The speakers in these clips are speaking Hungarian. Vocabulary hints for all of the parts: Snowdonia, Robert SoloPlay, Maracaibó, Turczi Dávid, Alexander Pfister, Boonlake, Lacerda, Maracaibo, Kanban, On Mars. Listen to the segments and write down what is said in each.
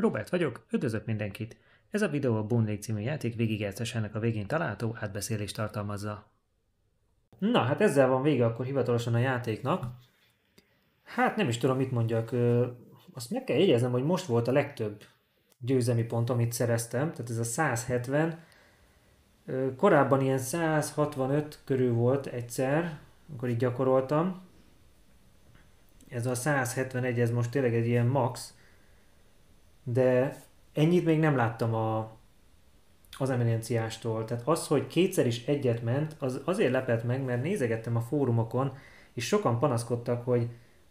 Robert vagyok, üdvözlök mindenkit! Ez a videó a Boonlake című játék végigjátszásának a végén található átbeszélést tartalmazza. Na, hát ezzel van vége akkor hivatalosan a játéknak. Hát nem is tudom, mit mondjak. Azt meg kell jegyeznem, hogy most volt a legtöbb győzelmi pont, amit szereztem, tehát ez a 170. Korábban ilyen 165 körül volt egyszer, amikor így gyakoroltam. Ez a 171, ez most tényleg egy ilyen max, de ennyit még nem láttam az eminenciástól. Tehát az, hogy kétszer is egyet ment, az azért lepett meg, mert nézegettem a fórumokon, és sokan panaszkodtak,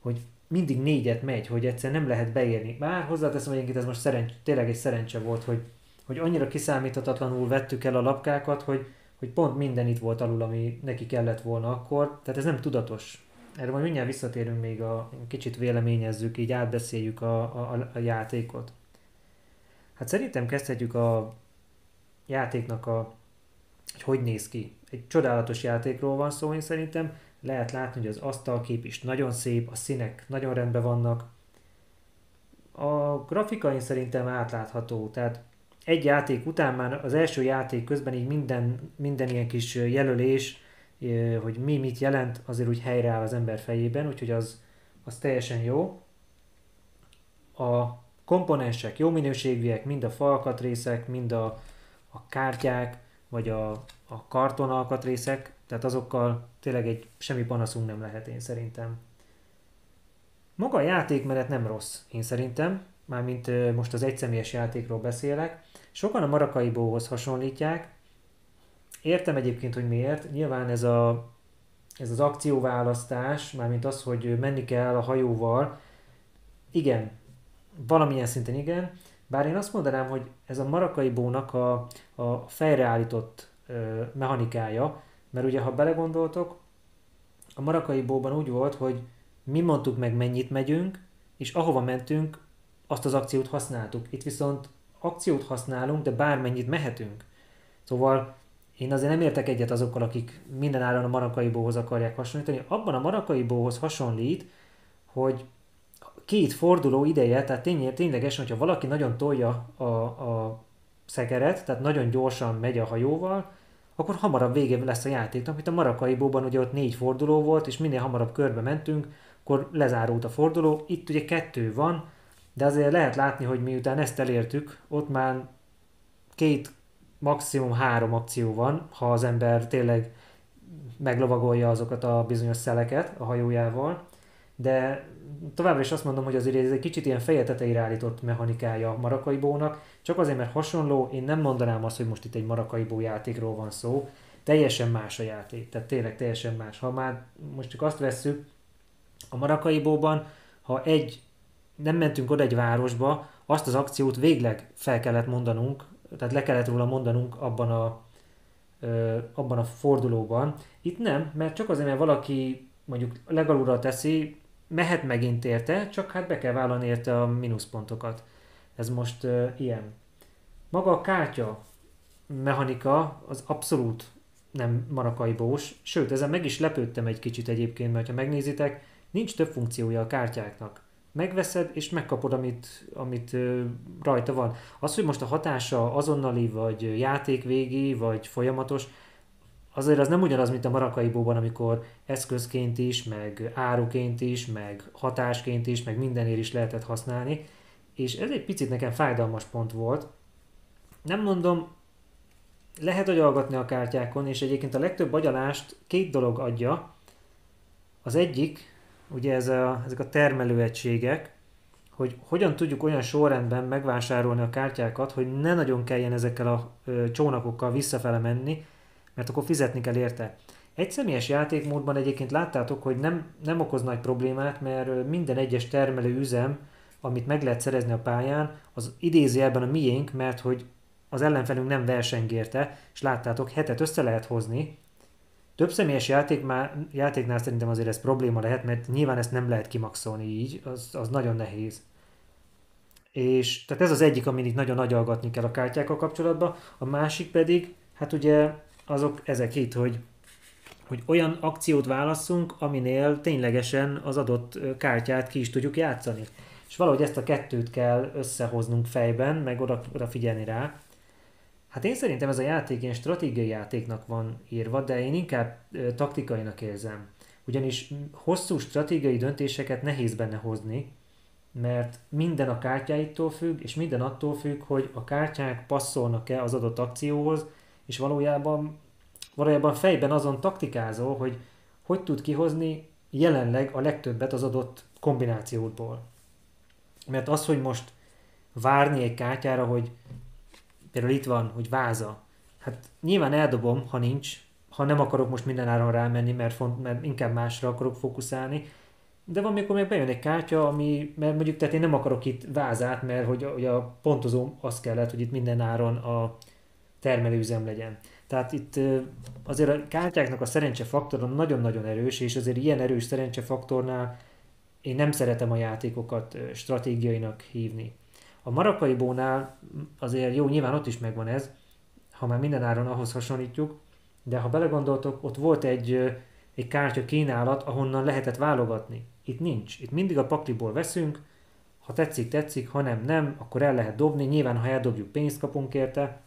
hogy mindig négyet megy, hogy egyszer nem lehet beérni. Bár hozzáteszem, hogy ez most tényleg egy szerencse volt, hogy annyira kiszámíthatatlanul vettük el a lapkákat, hogy pont minden itt volt alul, ami neki kellett volna akkor. Tehát ez nem tudatos. Erre majd mindjárt visszatérünk, még kicsit véleményezzük, így átbeszéljük a játékot. Hát szerintem kezdhetjük a játéknak hogy néz ki. Egy csodálatos játékról van szó, én szerintem. Lehet látni, hogy az asztalkép is nagyon szép, a színek nagyon rendben vannak. A grafika szerintem átlátható, tehát egy játék után már az első játék közben így minden ilyen kis jelölés, hogy mi mit jelent, azért úgy helyreáll az ember fejében, úgyhogy az teljesen jó. A komponensek jó minőségűek, mind a falkatrészek, mind a kártyák, vagy a kartonalkatrészek, tehát azokkal tényleg semmi panaszunk nem lehet, én szerintem. Maga a játékmenet nem rossz, én szerintem, mármint most az egyszemélyes játékról beszélek. Sokan a Maracaibóhoz hasonlítják. Értem egyébként, hogy miért. Nyilván ez az akcióválasztás, mármint az, hogy menni kell a hajóval, igen, valamilyen szinten igen, bár én azt mondanám, hogy ez a Maracaibónak a fejreállított mechanikája, mert ugye, ha belegondoltok, a Maracaibóban úgy volt, hogy mi mondtuk meg, mennyit megyünk, és ahova mentünk, azt az akciót használtuk. Itt viszont akciót használunk, de bármennyit mehetünk. Szóval én azért nem értek egyet azokkal, akik minden áron a Maracaibóhoz akarják hasonlítani. Abban a Maracaibóhoz hasonlít, hogy két forduló ideje, tehát ténylegesen, hogyha valaki nagyon tolja a szekeret, tehát nagyon gyorsan megy a hajóval, akkor hamarabb vége lesz a játéknak, mint a Maracaibóban ugye ott 4 forduló volt, és minél hamarabb körbe mentünk, akkor lezárult a forduló. Itt ugye 2 van, de azért lehet látni, hogy miután ezt elértük, ott már 2, maximum 3 akció van, ha az ember tényleg meglovagolja azokat a bizonyos szeleket a hajójával, de továbbra is azt mondom, hogy azért ez egy kicsit ilyen feje tetejére állított mechanikája a Maracaibónak, csak azért, mert hasonló, én nem mondanám azt, hogy most itt egy Maracaibó játékról van szó, teljesen más a játék, tehát tényleg teljesen más. Ha már most csak azt vesszük, a Maracaibóban, ha nem mentünk oda egy városba, azt az akciót végleg fel kellett mondanunk, tehát le kellett róla mondanunk abban a fordulóban. Itt nem, mert csak azért, mert valaki mondjuk legalulra teszi, mehet megint érte, csak hát be kell vállalni érte a mínuszpontokat. Ez most ilyen. Maga a kártya mechanika az abszolút nem maracaibós, sőt, ezen meg is lepődtem egy kicsit egyébként, mert ha megnézitek, nincs több funkciója a kártyáknak. Megveszed és megkapod, amit rajta van. Az, hogy most a hatása azonnali, vagy játékvégi, vagy folyamatos, azért az nem ugyanaz, mint a Maracaibóban, amikor eszközként is, meg áruként is, meg hatásként is, meg mindenért is lehetett használni, és ez egy picit nekem fájdalmas pont volt. Nem mondom, lehet agyalgatni a kártyákon, és egyébként a legtöbb agyalást 2 dolog adja. Az egyik, ugye ezek a termelőegységek, hogy hogyan tudjuk olyan sorrendben megvásárolni a kártyákat, hogy ne nagyon kelljen ezekkel a csónakokkal visszafele menni, mert akkor fizetni kell érte. Egyszemélyes játékmódban egyébként láttátok, hogy nem okoz nagy problémát, mert minden egyes termelőüzem, amit meg lehet szerezni a pályán, az idézőjelben a miénk, mert hogy az ellenfelünk nem versengérte, és láttátok, 7-et össze lehet hozni. Több személyes játéknál szerintem azért ez probléma lehet, mert nyilván ezt nem lehet kimaxolni így, az nagyon nehéz. És tehát ez az egyik, amin itt nagyon agyalgatni kell a kártyákkal kapcsolatban. A másik pedig, hát ugye ezek itt, hogy olyan akciót válasszunk, aminél ténylegesen az adott kártyát ki is tudjuk játszani. És valahogy ezt a kettőt kell összehoznunk fejben, meg oda figyelni rá. Hát én szerintem ez a játék ilyen stratégiai játéknak van írva, de én inkább taktikainak érzem. Ugyanis hosszú stratégiai döntéseket nehéz benne hozni, mert minden a kártyáitól függ, és minden attól függ, hogy a kártyák passzolnak-e az adott akcióhoz, és valójában fejben azon taktikázol, hogy tud kihozni jelenleg a legtöbbet az adott kombinációdból. Mert az, hogy most várni egy kártyára, hogy például itt van, hogy váza, hát nyilván eldobom, ha nincs, ha nem akarok most mindenáron rámenni, mert inkább másra akarok fókuszálni, de van, amikor meg bejön egy kártya, ami, mert mondjuk, tehát én nem akarok itt vázát, mert hogy a pontozóm az kellett, hogy itt mindenáron a termelőüzem legyen. Tehát itt azért a kártyáknak a szerencsefaktora nagyon-nagyon erős, és azért ilyen erős szerencsefaktornál én nem szeretem a játékokat stratégiainak hívni. A Maracaibónál azért jó, nyilván ott is megvan ez, ha már mindenáron ahhoz hasonlítjuk, de ha belegondoltok, ott volt egy kártya kínálat, ahonnan lehetett válogatni. Itt nincs. Itt mindig a pakliból veszünk, ha tetszik, ha nem, akkor el lehet dobni, nyilván ha eldobjuk, pénzt kapunk érte.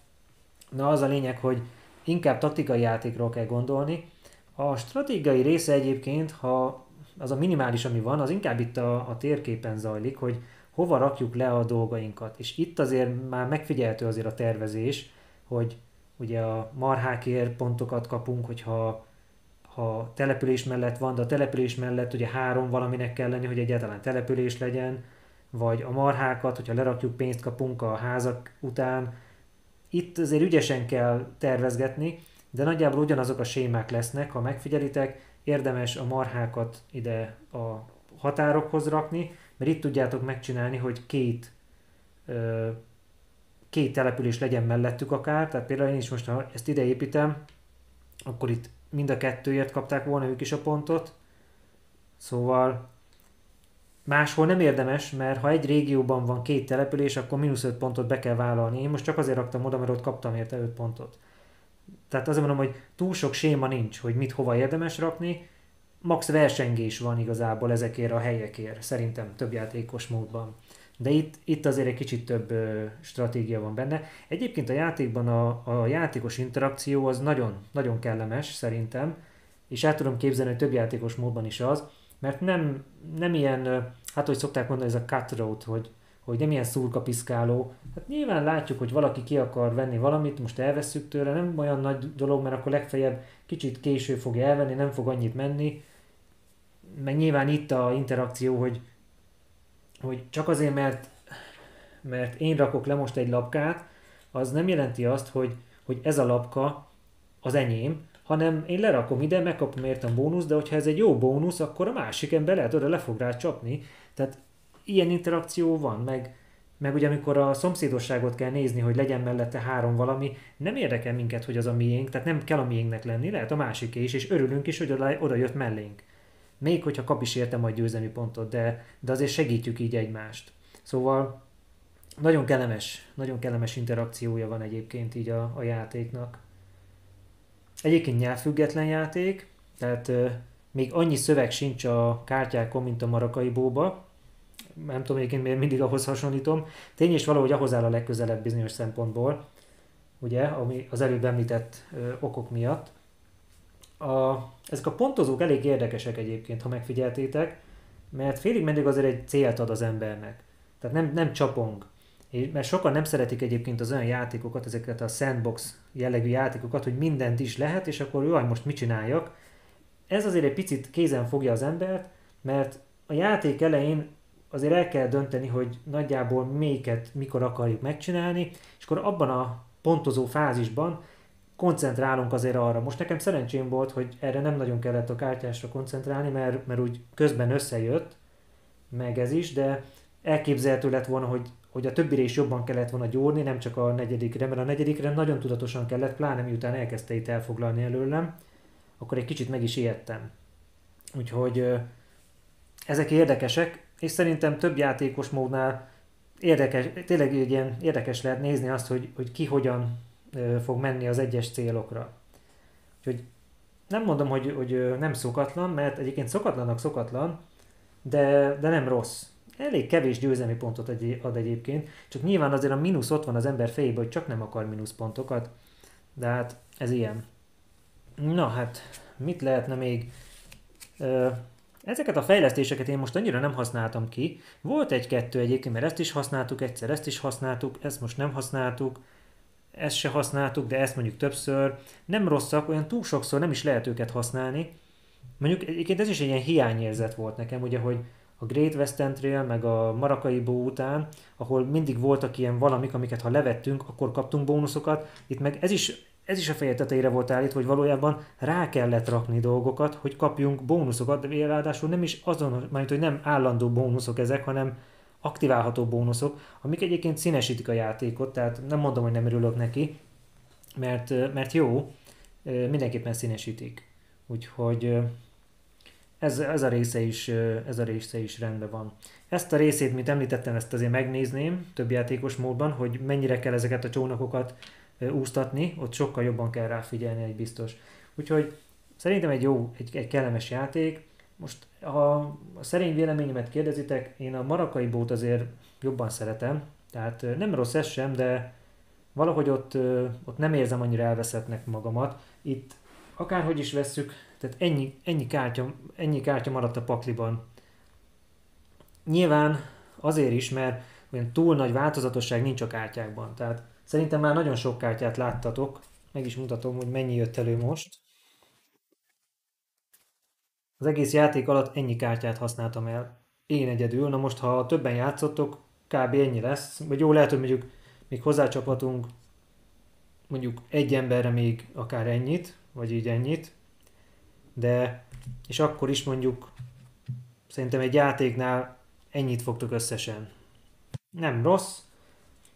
Na az a lényeg, hogy inkább taktikai játékról kell gondolni. A stratégiai része egyébként, ha az a minimális, ami van, az inkább itt a térképen zajlik, hogy hova rakjuk le a dolgainkat. És itt azért már megfigyelhető azért a tervezés, hogy ugye a marhákért pontokat kapunk, hogyha település mellett van, de a település mellett ugye 3 valaminek kell lenni, hogy egyáltalán település legyen, vagy a marhákat, hogyha lerakjuk, pénzt kapunk a házak után. Itt azért ügyesen kell tervezgetni, de nagyjából ugyanazok a sémák lesznek, ha megfigyelitek, érdemes a marhákat ide a határokhoz rakni, mert itt tudjátok megcsinálni, hogy két település legyen mellettük akár, tehát például én is most, ha ezt ide építem, akkor itt mind a kettőért kapták volna ők is a pontot, szóval máshol nem érdemes, mert ha egy régióban van 2 település, akkor -5 pontot be kell vállalni. Én most csak azért raktam oda, mert ott kaptam érte 5 pontot. Tehát azért mondom, hogy túl sok séma nincs, hogy mit hova érdemes rakni, max versengés van igazából ezekért a helyekért, szerintem több játékos módban. De itt azért egy kicsit több stratégia van benne. Egyébként a játékban a játékos interakció az nagyon, nagyon kellemes szerintem, és át tudom képzelni, hogy több játékos módban is az, mert nem ilyen, hát hogy szokták mondani, ez a cutthroat, hogy nem ilyen szurkapiszkáló. Hát nyilván látjuk, hogy valaki ki akar venni valamit, most elvesszük tőle, nem olyan nagy dolog, mert akkor legfeljebb kicsit később fogja elvenni, nem fog annyit menni. Meg nyilván itt a interakció, hogy csak azért, mert én rakok le most egy lapkát, az nem jelenti azt, hogy ez a lapka az enyém, hanem én lerakom ide, megkapom érte a bónusz, de hogyha ez egy jó bónusz, akkor a másik ember lehet oda le fog rá csapni. Tehát ilyen interakció van, meg ugye amikor a szomszédosságot kell nézni, hogy legyen mellette 3 valami, nem érdekel minket, hogy az a miénk, tehát nem kell a miénknek lenni, lehet a másiké is, és örülünk is, hogy oda jött mellénk. Még hogyha kap is érte majd győzelmi pontot, de azért segítjük így egymást. Szóval nagyon kellemes interakciója van egyébként így a játéknak. Egyébként nyelvfüggetlen játék, tehát még annyi szöveg sincs a kártyákon, mint a Maracaibóba. Nem tudom egyébként miért mindig ahhoz hasonlítom. Tény és valahogy ahhoz áll a legközelebb bizonyos szempontból, ugye, ami az előbb említett okok miatt. Ezek a pontozók elég érdekesek egyébként, ha megfigyeltétek, mert félig meddig azért egy célt ad az embernek. Tehát nem csapong. Mert sokan nem szeretik egyébként az olyan játékokat, ezeket a sandbox jellegű játékokat, hogy mindent is lehet, és akkor jaj, most mit csináljak? Ez azért egy picit kézen fogja az embert, mert a játék elején azért el kell dönteni, hogy nagyjából melyiket mikor akarjuk megcsinálni, és akkor abban a pontozó fázisban koncentrálunk azért arra. Most nekem szerencsém volt, hogy erre nem nagyon kellett a kártyásra koncentrálni, mert úgy közben összejött, meg ez is, de elképzelhető lett volna, hogy a többire is jobban kellett volna gyúrni, nem csak a negyedikre, mert a negyedikre nagyon tudatosan kellett, pláne miután elkezdte itt elfoglalni előlem, akkor egy kicsit meg is ijedtem. Úgyhogy ezek érdekesek, és szerintem több játékos módnál érdekes, tényleg ilyen érdekes lehet nézni azt, hogy ki hogyan fog menni az egyes célokra. Úgyhogy nem mondom, hogy nem szokatlan, mert egyébként szokatlannak szokatlan, de nem rossz. elég kevés győzelmi pontot ad egyébként, csak nyilván azért a mínusz ott van az ember fejében, hogy csak nem akar mínuszpontokat, de hát ez ilyen. Na hát, mit lehetne még? Ezeket a fejlesztéseket én most annyira nem használtam ki. Volt egy-kettő egyébként, mert ezt is használtuk egyszer, ezt is használtuk, ezt most nem használtuk, ezt se használtuk, de ezt mondjuk többször. Nem rosszak, olyan túl sokszor nem is lehet őket használni. Mondjuk egyébként ez is egy ilyen hiányérzet volt nekem, ugye, hogy a Great Western Trail, meg a Maracaibo után, ahol mindig voltak ilyen valamik, amiket ha levettünk, akkor kaptunk bónuszokat. Itt meg ez is a feje tetejére volt állítva, hogy valójában rá kellett rakni dolgokat, hogy kapjunk bónuszokat, de ráadásul nem is azon, mert hogy nem állandó bónuszok ezek, hanem aktiválható bónuszok, amik egyébként színesítik a játékot, tehát nem mondom, hogy nem örülök neki, mert jó, mindenképpen színesítik. Úgyhogy ez a része is rendben van. Ezt a részét, mint említettem, ezt azért megnézném több játékos módban, hogy mennyire kell ezeket a csónakokat úsztatni, ott sokkal jobban kell ráfigyelni, egy biztos. Úgyhogy szerintem egy jó, egy kellemes játék. Most ha a szerény véleményemet kérdezitek, én a Maracaibót azért jobban szeretem, tehát nem rossz ez sem, de valahogy ott nem érzem annyira elveszettnek magamat. Itt akárhogy is vesszük, tehát ennyi kártya maradt a pakliban. Nyilván azért is, mert olyan túl nagy változatosság nincs a kártyákban, tehát szerintem már nagyon sok kártyát láttatok, meg is mutatom, hogy mennyi jött elő most. Az egész játék alatt ennyi kártyát használtam el. Én egyedül, na most ha többen játszottok, kb. Ennyi lesz. Vagy jó, lehet, hogy mondjuk még hozzácsaphatunk mondjuk egy emberre még akár ennyit, vagy így ennyit. De, és akkor is mondjuk szerintem egy játéknál ennyit fogtok összesen. Nem rossz,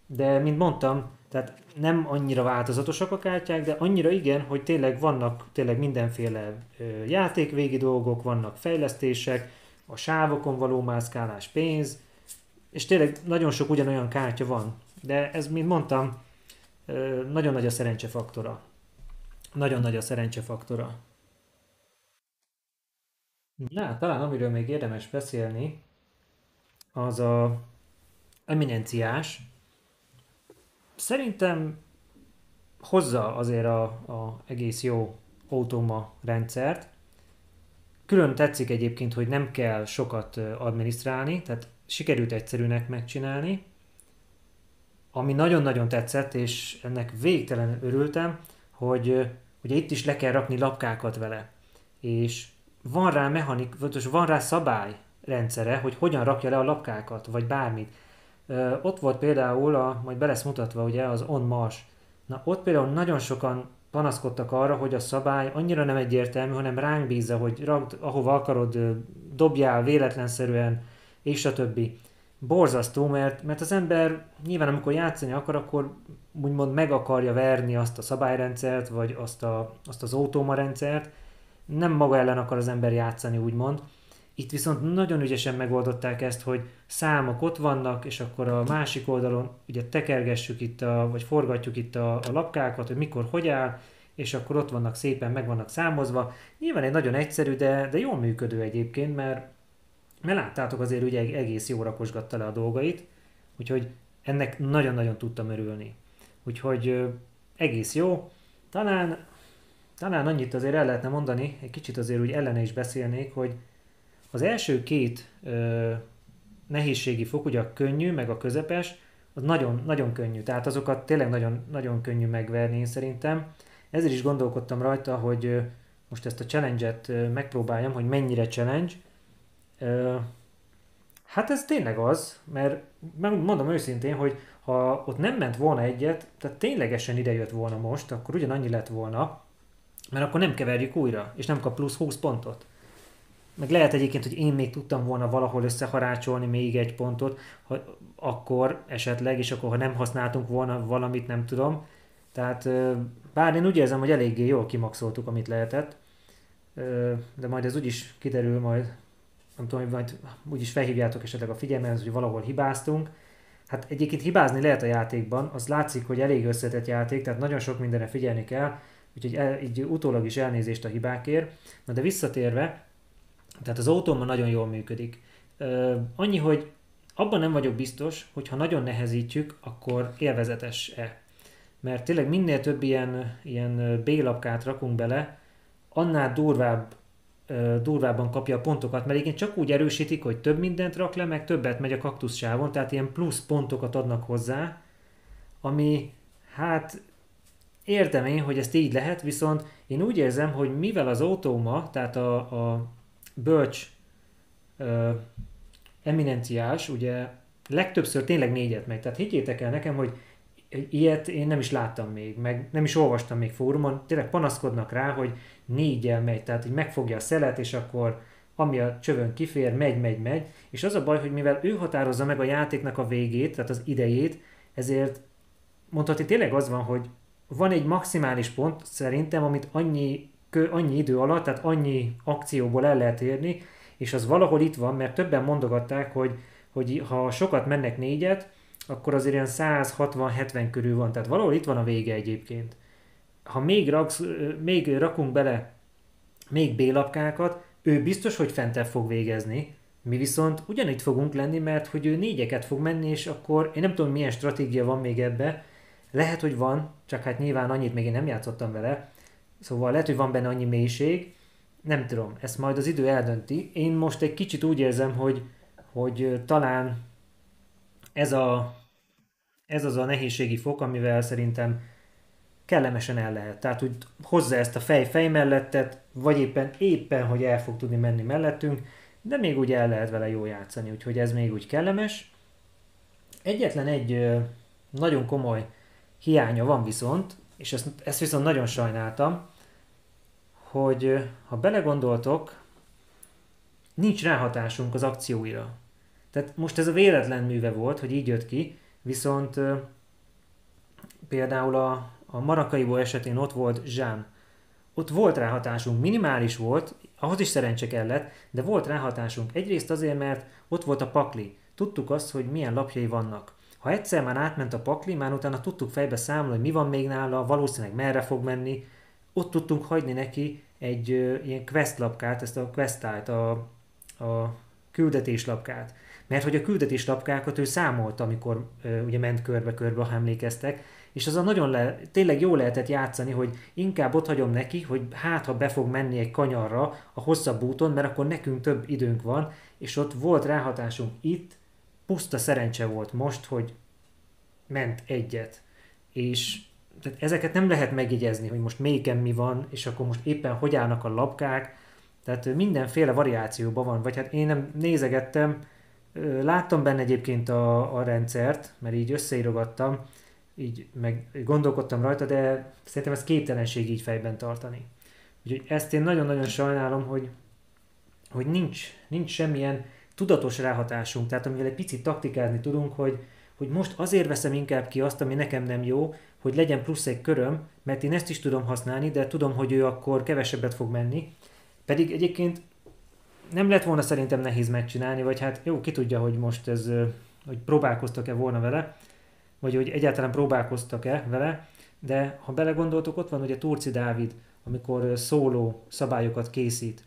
de mint mondtam, tehát nem annyira változatosak a kártyák, de annyira igen, hogy tényleg vannak tényleg mindenféle játékvégi dolgok, vannak fejlesztések, a sávokon való mászkálás, pénz, és tényleg nagyon sok ugyanolyan kártya van. De ez, mint mondtam, nagyon nagy a szerencsefaktora. Nagyon nagy a szerencsefaktora. Na, talán amiről még érdemes beszélni, az a eminenciás. Szerintem hozza azért a egész jó automa rendszert. Külön tetszik egyébként, hogy nem kell sokat adminisztrálni, tehát sikerült egyszerűnek megcsinálni. Ami nagyon-nagyon tetszett, és ennek végtelenül örültem, hogy ugye itt is le kell rakni lapkákat vele. És van rá szabályrendszere, hogy hogyan rakja le a lapkákat, vagy bármit. Ott volt például, majd be lesz mutatva ugye, az On Mars. Na ott például nagyon sokan panaszkodtak arra, hogy a szabály annyira nem egyértelmű, hanem ránk bízza, hogy rakd, ahova akarod, dobjál véletlenszerűen, és a többi. Borzasztó, mert az ember nyilván amikor játszani akar, akkor úgymond meg akarja verni azt a szabályrendszert, vagy azt az autóma rendszert. Nem maga ellen akar az ember játszani, úgymond. Itt viszont nagyon ügyesen megoldották ezt, hogy számok ott vannak, és akkor a másik oldalon ugye tekergessük itt, vagy forgatjuk itt a lapkákat, hogy mikor, hogy áll, és akkor ott vannak szépen, meg vannak számozva. Nyilván egy nagyon egyszerű, de jól működő egyébként, mert láttátok azért ugye egész jó rakosgatta le a dolgait, úgyhogy ennek nagyon-nagyon tudtam örülni. Úgyhogy egész jó. Talán annyit azért el lehetne mondani, egy kicsit azért úgy ellene is beszélnék, hogy az első két nehézségi fok, ugye a könnyű, meg a közepes, az nagyon könnyű, tehát azokat tényleg nagyon könnyű megverni én szerintem. Ezért is gondolkodtam rajta, hogy most ezt a challenge-et megpróbáljam, hogy mennyire challenge. Hát ez tényleg az, mert mondom őszintén, hogy ha ott nem ment volna egyet, tehát ténylegesen idejött volna most, akkor ugyanannyi lett volna, mert akkor nem keverjük újra, és nem kap plusz 20 pontot. Meg lehet egyébként, hogy én még tudtam volna valahol összeharácsolni még egy pontot, akkor esetleg, és akkor ha nem használtunk volna valamit, nem tudom. Tehát bár én úgy érzem, hogy eléggé jól kimaxoltuk, amit lehetett, de majd ez úgyis kiderül, majd nem tudom, majd úgyis felhívjátok esetleg a figyelmet, hogy valahol hibáztunk. Hát egyébként hibázni lehet a játékban, az látszik, hogy elég összetett játék, tehát nagyon sok mindenre figyelni kell, úgyhogy így utólag is elnézést a hibákért. Na de visszatérve, tehát az autóma nagyon jól működik. Annyi, hogy Abban nem vagyok biztos, hogy ha nagyon nehezítjük, akkor élvezetes-e. Mert tényleg minél több ilyen B-lapkát rakunk bele, annál durvábban kapja a pontokat, mert igen csak úgy erősítik, hogy több mindent rak le, meg többet megy a kaktuszsávon, tehát ilyen plusz pontokat adnak hozzá, ami hát érdemény, hogy ezt így lehet, viszont én úgy érzem, hogy mivel az autóma, tehát a bölcs eminenciás, ugye legtöbbször tényleg négyet megy, tehát higgyétek el nekem, hogy ilyet én nem is láttam még, meg nem is olvastam még fórumon, tényleg panaszkodnak rá, hogy négyel megy, tehát így megfogja a szelet, és akkor ami a csövön kifér, megy, és az a baj, hogy mivel ő határozza meg a játéknak a végét, tehát az idejét, ezért mondhatni tényleg az van, hogy van egy maximális pont szerintem, amit annyi idő alatt, tehát annyi akcióból el lehet érni, és az valahol itt van, mert többen mondogatták, hogy ha sokat mennek négyet, akkor azért ilyen 160-70 körül van, tehát valahol itt van a vége egyébként. Ha még rakunk bele még B-lapkákat, ő biztos, hogy fentebb fog végezni, mi viszont ugyanitt fogunk lenni, mert hogy ő négyeket fog menni, és akkor én nem tudom, milyen stratégia van még ebbe, lehet, hogy van, csak hát nyilván annyit még én nem játszottam vele, szóval lehet, hogy van benne annyi mélység, nem tudom, ezt majd az idő eldönti. Én most egy kicsit úgy érzem, hogy talán ez az a nehézségi fok, amivel szerintem kellemesen el lehet. Tehát úgy hozzá ezt a fej-fej mellettet, vagy éppen, hogy el fog tudni menni mellettünk, de még úgy el lehet vele jól játszani, úgyhogy ez még úgy kellemes. Egyetlen egy nagyon komoly hiánya van viszont, és ezt viszont nagyon sajnáltam, hogy ha belegondoltok, nincs ráhatásunk az akcióira. Tehát most ez a véletlen műve volt, hogy így jött ki, viszont például a Maracaibo esetén ott volt Jean. Ott volt ráhatásunk, minimális volt, ahhoz is szerencse kellett, de volt ráhatásunk. Egyrészt azért, mert ott volt a pakli. Tudtuk azt, hogy milyen lapjai vannak. Ha egyszer már átment a pakli, már utána tudtuk fejbe számolni, hogy mi van még nála, valószínűleg merre fog menni. Ott tudtunk hagyni neki egy ilyen quest lapkát, ezt a quest-t, a küldetéslapkát. Mert hogy a küldetéslapkákat ő számolta, amikor ugye ment körbe-körbe, ha emlékeztek, és azon nagyon tényleg jól lehetett játszani, hogy inkább ott hagyom neki, hogy hát ha be fog menni egy kanyarra a hosszabb úton, mert akkor nekünk több időnk van, és ott volt ráhatásunk. Itt puszta szerencse volt most, hogy ment egyet. És tehát ezeket nem lehet megjegyezni, hogy most melyiken mi van, és akkor most éppen hogy állnak a lapkák, tehát mindenféle variációban van, vagy hát én nem nézegettem, láttam benne egyébként a rendszert, mert így összeirogattam, így meg gondolkodtam rajta, de szerintem ez képtelenség így fejben tartani. Úgyhogy ezt én nagyon-nagyon sajnálom, hogy nincs semmilyen tudatos ráhatásunk, tehát amivel egy picit taktikázni tudunk, hogy most azért veszem inkább ki azt, ami nekem nem jó, hogy legyen plusz egy köröm, mert én ezt is tudom használni, de tudom, hogy ő akkor kevesebbet fog menni. Pedig egyébként nem lett volna szerintem nehéz megcsinálni, vagy hát jó, ki tudja, hogy most ez, hogy próbálkoztak-e volna vele, vagy hogy egyáltalán próbálkoztak-e vele, de ha belegondoltok, ott van ugye Turczi Dávid, amikor szóló szabályokat készít.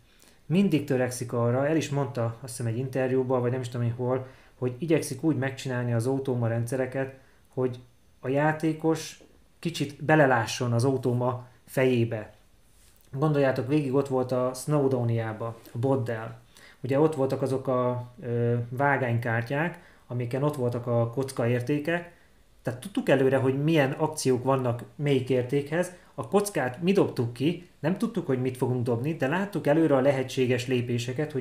Mindig törekszik arra, el is mondta, azt hiszem egy interjúban, vagy nem is tudom én hol, hogy igyekszik úgy megcsinálni az autóma rendszereket, hogy a játékos kicsit belelásson az autóma fejébe. Gondoljátok végig, ott volt a Snowdoniába, a boddel. Ugye ott voltak azok a vágánykártyák, amiken ott voltak a kockaértékek, tehát tudtuk előre, hogy milyen akciók vannak melyik értékhez, a kockát mi dobtuk ki, nem tudtuk, hogy mit fogunk dobni, de láttuk előre a lehetséges lépéseket,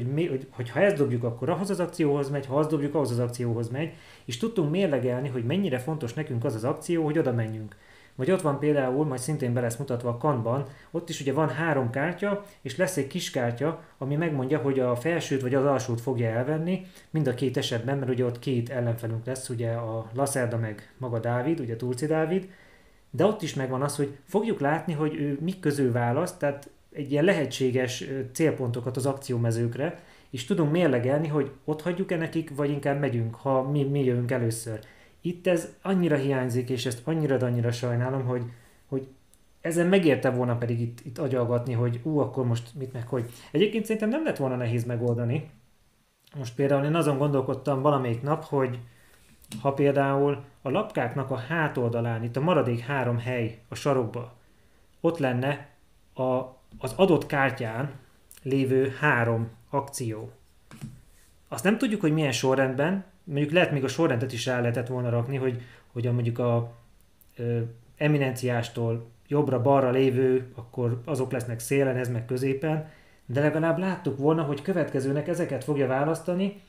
hogy ha ezt dobjuk, akkor ahhoz az akcióhoz megy, ha azt dobjuk, ahhoz az akcióhoz megy, és tudtunk mérlegelni, hogy mennyire fontos nekünk az az akció, hogy oda menjünk. Vagy ott van például, majd szintén be lesz mutatva a Kanban, ott is ugye van 3 kártya, és lesz egy kis kártya, ami megmondja, hogy a felsőt vagy az alsót fogja elvenni, mind a két esetben, mert ugye ott 2 ellenfelünk lesz, ugye a Lacerda meg maga Dávid, ugye Turczi Dávid, de ott is megvan az, hogy fogjuk látni, hogy ő mik közül választ, tehát egy ilyen lehetséges célpontokat az akciómezőkre, és tudunk mérlegelni, hogy ott hagyjuk-e nekik, vagy inkább megyünk, ha mi jövünk először. Itt ez annyira hiányzik, és ezt annyira sajnálom, hogy ezen megérte volna pedig itt agyalgatni, hogy akkor most mit meg hogy. Egyébként szerintem nem lett volna nehéz megoldani, Most például én azon gondolkodtam valamelyik nap, hogy ha például a lapkáknak a hátoldalán, itt a maradék 3 hely a sarokba, ott lenne az adott kártyán lévő 3 akció. Azt nem tudjuk, hogy milyen sorrendben, mondjuk lehet még a sorrendet is rá lehetett volna rakni, hogy mondjuk a eminenciástól jobbra-balra lévő, akkor azok lesznek szélen, ez meg középen, de legalább láttuk volna, hogy következőnek ezeket fogja választani,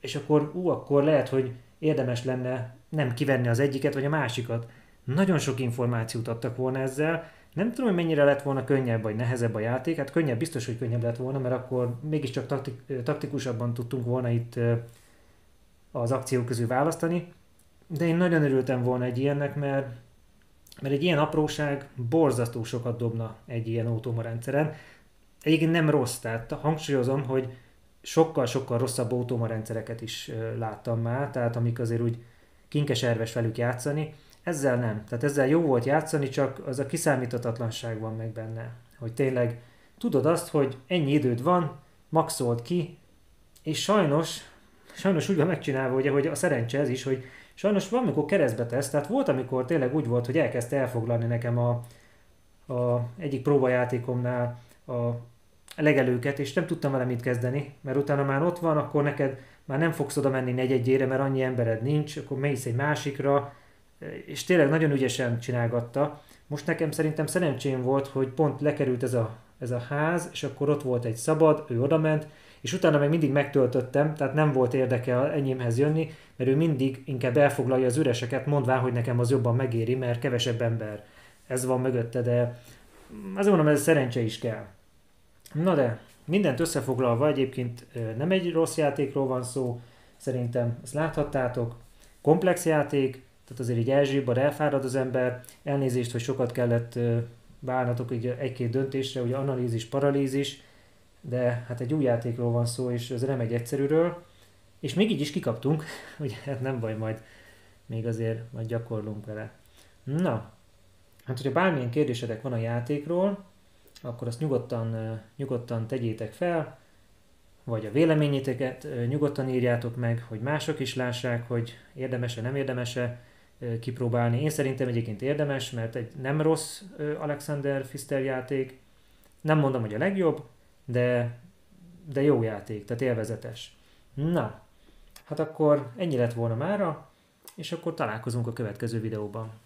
és akkor akkor lehet, hogy érdemes lenne nem kivenni az egyiket vagy a másikat. Nagyon sok információt adtak volna ezzel, nem tudom, hogy mennyire lett volna könnyebb vagy nehezebb a játék, hát könnyebb biztos, hogy könnyebb lett volna, mert akkor mégiscsak taktikusabban tudtunk volna itt az akciók közül választani, de én nagyon örültem volna egy ilyennek, mert egy ilyen apróság borzasztó sokat dobna egy ilyen autómarendszeren. Egyébként nem rossz, tehát hangsúlyozom, hogy sokkal-sokkal rosszabb autómarendszereket is láttam már, tehát amik azért úgy kinkeserves velük játszani, ezzel nem. Tehát ezzel jó volt játszani, csak az a kiszámíthatatlanság van meg benne, hogy tényleg tudod azt, hogy ennyi időd van, maxold ki, és sajnos úgy van megcsinálva, ugye, hogy a szerencse ez is, hogy sajnos valamikor keresztbe tesz, tehát volt, amikor tényleg úgy volt, hogy elkezdte elfoglalni nekem a egyik próbajátékomnál a legelőket, és nem tudtam vele mit kezdeni, mert utána már ott van, akkor neked már nem fogsz oda menni negyedjére, mert annyi embered nincs, akkor mész egy másikra, és tényleg nagyon ügyesen csinálgatta. Most nekem szerintem szerencsém volt, hogy pont lekerült ez a ház, és akkor ott volt egy szabad, ő odament, és utána meg mindig megtöltöttem, tehát nem volt érdeke az enyémhez jönni, mert ő mindig inkább elfoglalja az üreseket, mondván, hogy nekem az jobban megéri, mert kevesebb ember. Ez van mögötte, de azt mondom, ez szerencse is kell. Na de, mindent összefoglalva egyébként nem egy rossz játékról van szó, szerintem ezt láthattátok. Komplex játék, tehát azért így elsőbb, elfárad az ember, elnézést, hogy sokat kellett válnatok egy-két döntésre, ugye analízis, paralízis, de hát egy új játékról van szó, és ez nem egy egyszerűről, és még így is kikaptunk, ugye hát nem baj, majd még azért majd gyakorlunk vele. Na, hát hogyha bármilyen kérdésedek van a játékról, akkor azt nyugodtan tegyétek fel, vagy a véleményéteket nyugodtan írjátok meg, hogy mások is lássák, hogy érdemese, nem érdemese kipróbálni. Én szerintem egyébként érdemes, mert egy nem rossz Alexander Pfister játék, nem mondom, hogy a legjobb, de jó játék, tehát élvezetes. Na, hát akkor ennyi lett volna mára, és akkor találkozunk a következő videóban.